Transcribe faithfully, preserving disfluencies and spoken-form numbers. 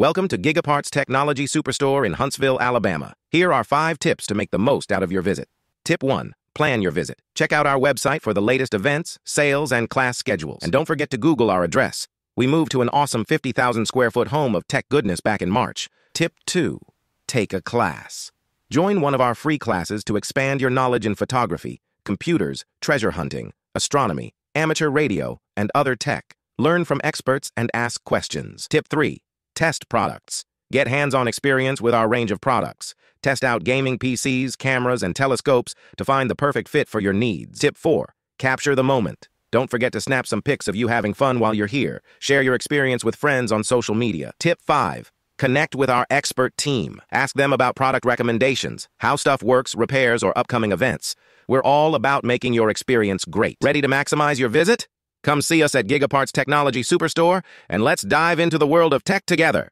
Welcome to Gigaparts Technology Superstore in Huntsville, Alabama. Here are five tips to make the most out of your visit. Tip one. Plan your visit. Check out our website for the latest events, sales, and class schedules. And don't forget to Google our address. We moved to an awesome fifty thousand square foot home of tech goodness back in March. Tip two. Take a class. Join one of our free classes to expand your knowledge in photography, computers, treasure hunting, astronomy, amateur radio, and other tech. Learn from experts and ask questions. Tip three. Test products. Get hands-on experience with our range of products. Test out gaming P Cs, cameras, and telescopes to find the perfect fit for your needs. Tip four. Capture the moment. Don't forget to snap some pics of you having fun while you're here. Share your experience with friends on social media. Tip five. Connect with our expert team. Ask them about product recommendations, how stuff works, repairs, or upcoming events. We're all about making your experience great. Ready to maximize your visit? Come see us at Gigaparts Technology Superstore, and let's dive into the world of tech together.